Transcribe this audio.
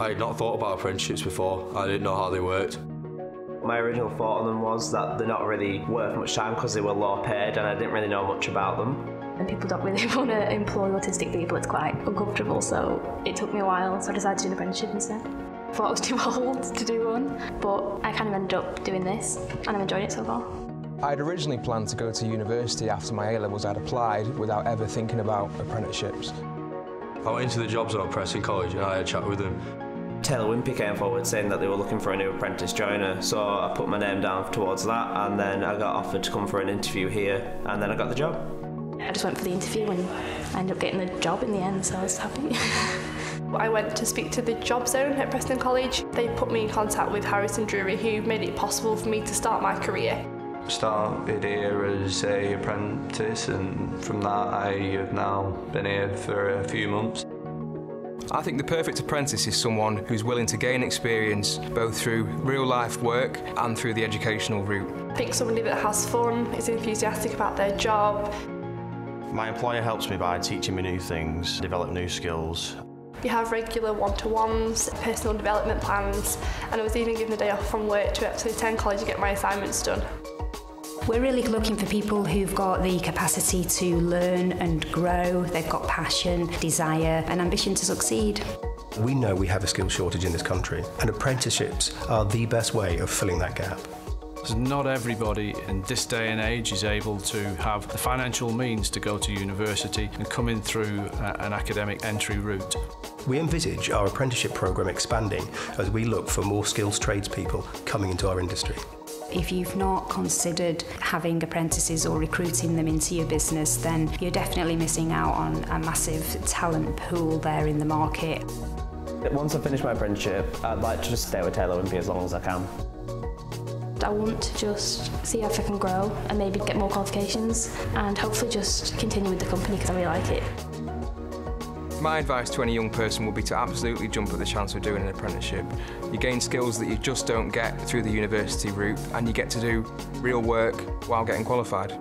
I had not thought about apprenticeships before. I didn't know how they worked. My original thought on them was that they're not really worth much time because they were low paid and I didn't really know much about them. And people don't really want to employ autistic people, it's quite uncomfortable, so it took me a while, so I decided to do an apprenticeship instead. I thought I was too old to do one, but I kind of ended up doing this and I've enjoyed it so far. I'd originally planned to go to university after my A-levels. I'd applied without ever thinking about apprenticeships. I went into the jobs at Preston College and I had a chat with them. Taylor Wimpey came forward saying that they were looking for a new apprentice joiner, so I put my name down towards that, and then I got offered to come for an interview here, and then I got the job. I just went for the interview and I ended up getting the job in the end, so I was happy. I went to speak to the job zone at Preston College. They put me in contact with Harrison Drury, who made it possible for me to start my career. I started here as an apprentice, and from that I have now been here for a few months. I think the perfect apprentice is someone who's willing to gain experience both through real-life work and through the educational route. I think somebody that has fun, is enthusiastic about their job. My employer helps me by teaching me new things, develop new skills. You have regular one-to-ones, personal development plans, and I was even given a day off from work to actually attend college to get my assignments done. We're really looking for people who've got the capacity to learn and grow. They've got passion, desire and ambition to succeed. We know we have a skill shortage in this country, and apprenticeships are the best way of filling that gap. Not everybody in this day and age is able to have the financial means to go to university and come in through an academic entry route. We envisage our apprenticeship programme expanding as we look for more skills tradespeople coming into our industry. If you've not considered having apprentices or recruiting them into your business, then you're definitely missing out on a massive talent pool there in the market. Once I finish my apprenticeship, I'd like to just stay with Taylor Wimpey as long as I can. I want to just see if I can grow and maybe get more qualifications and hopefully just continue with the company because I really like it. My advice to any young person would be to absolutely jump at the chance of doing an apprenticeship. You gain skills that you just don't get through the university route, and you get to do real work while getting qualified.